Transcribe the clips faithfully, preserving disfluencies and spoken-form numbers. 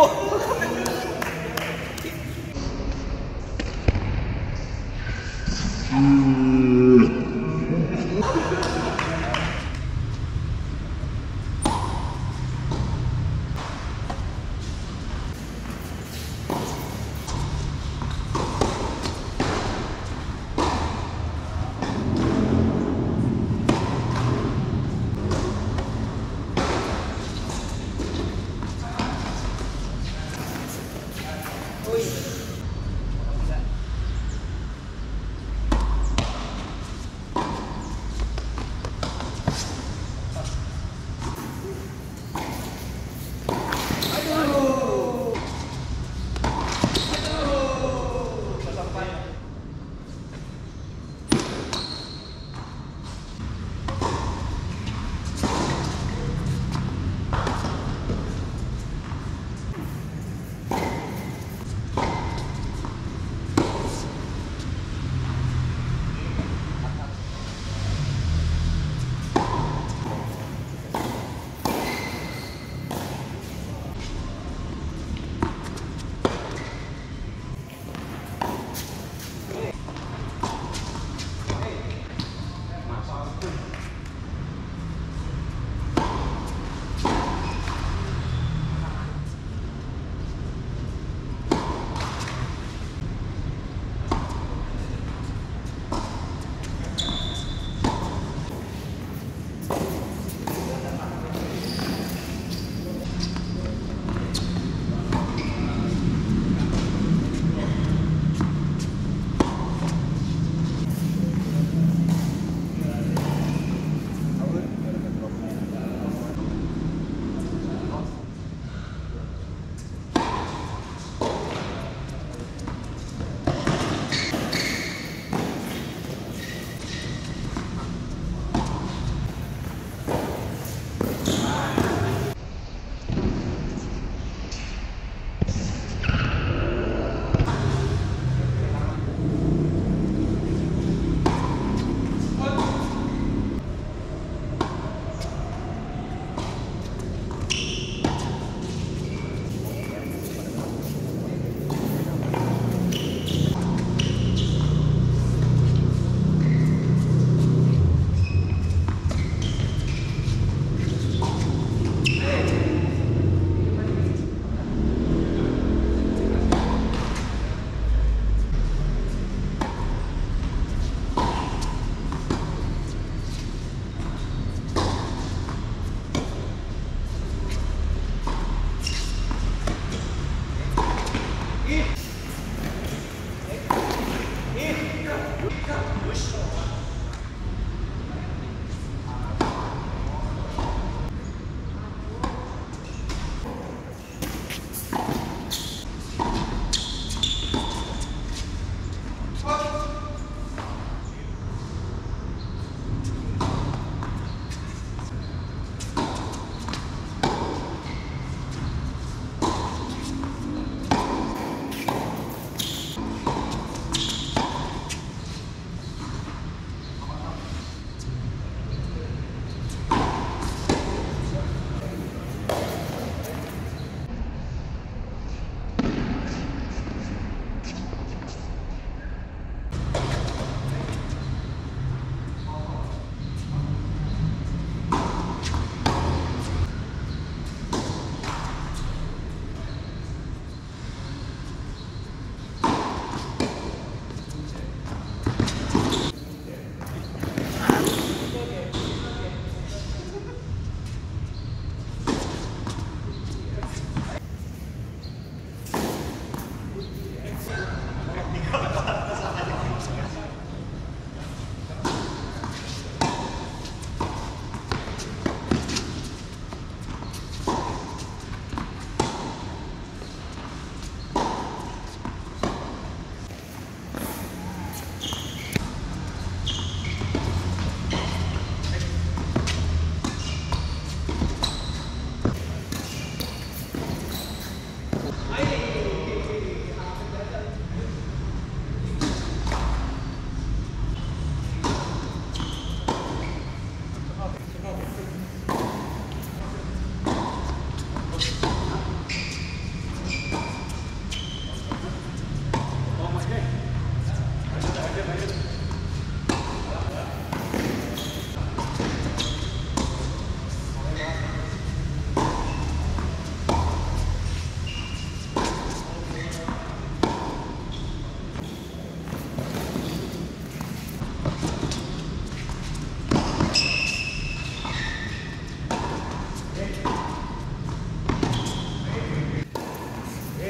Errou!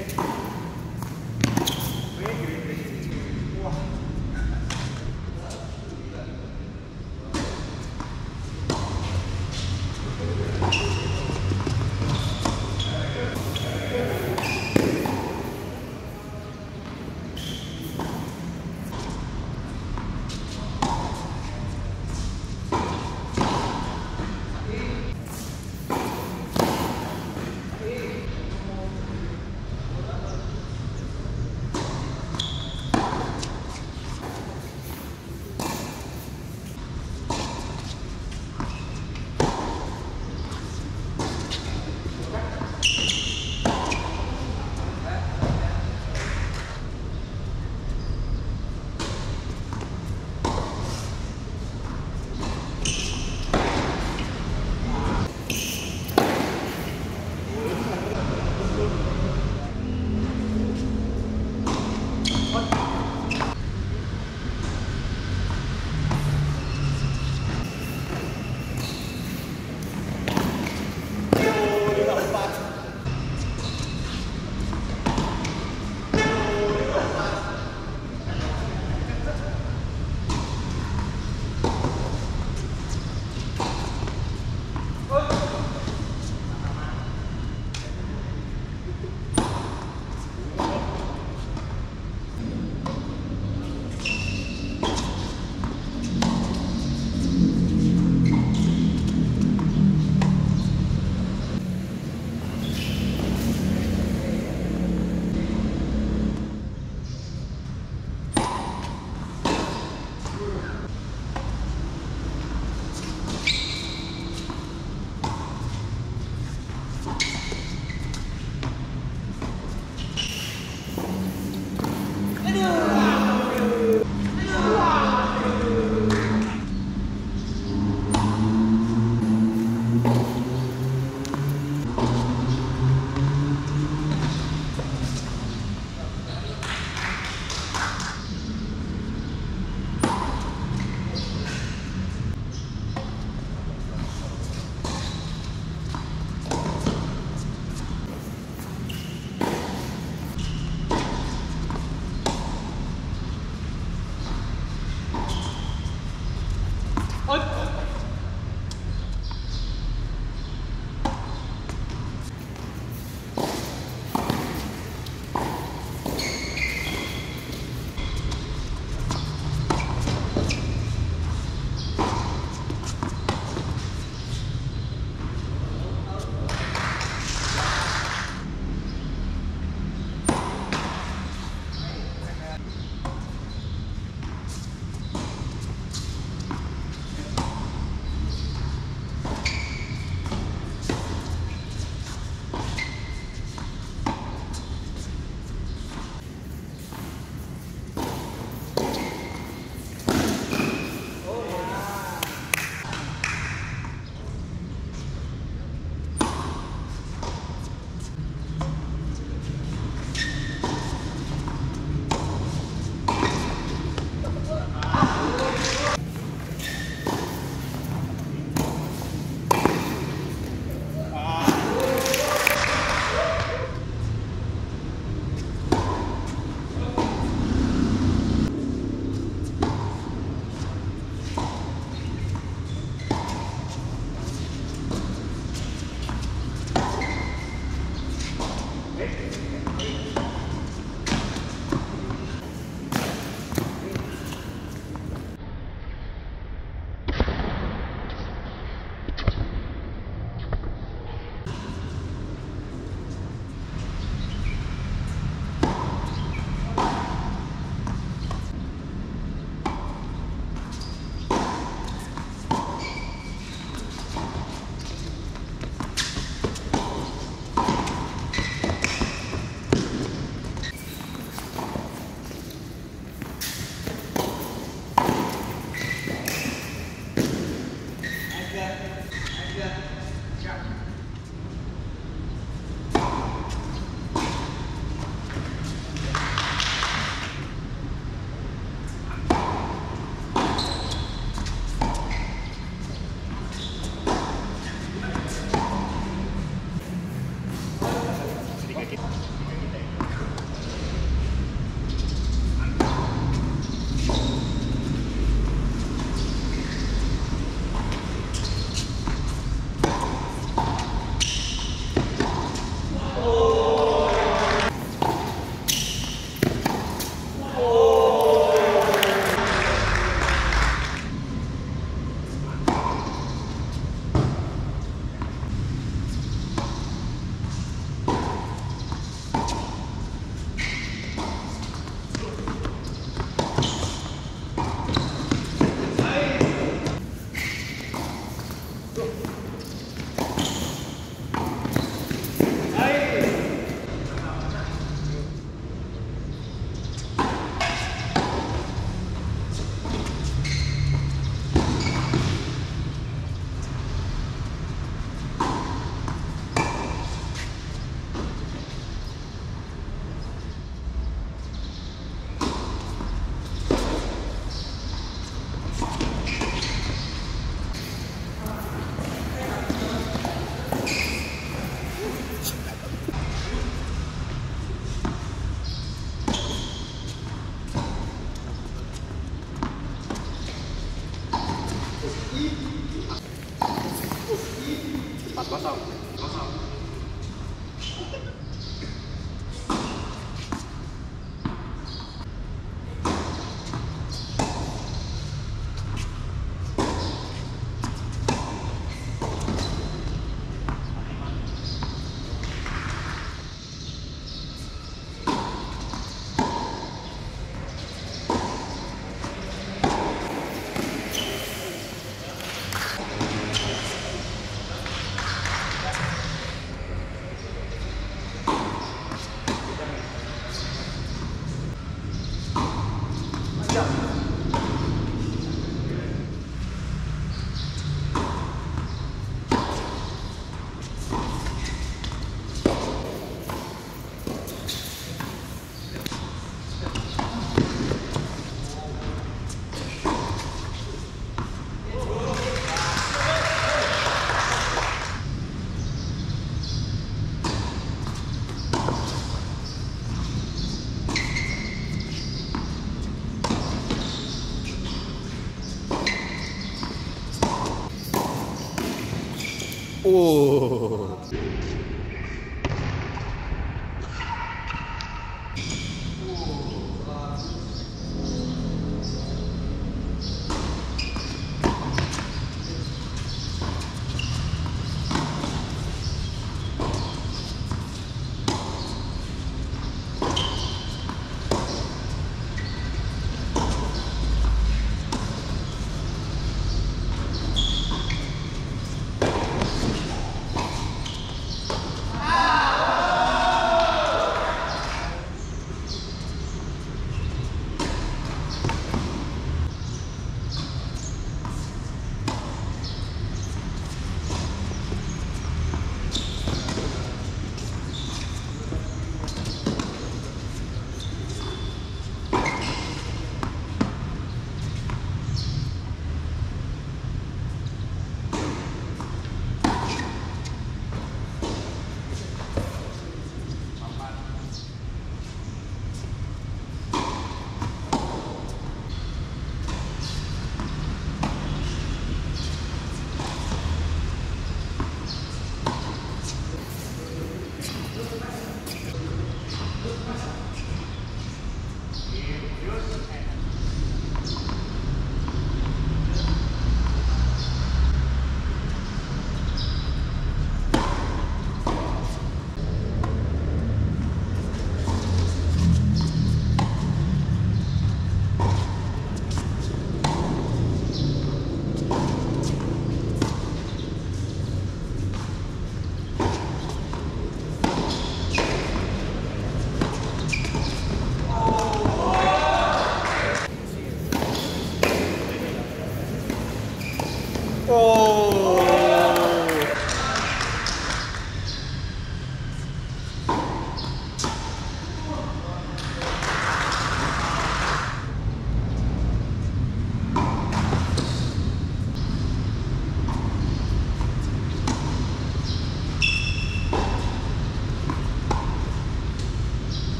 Gracias. Pô!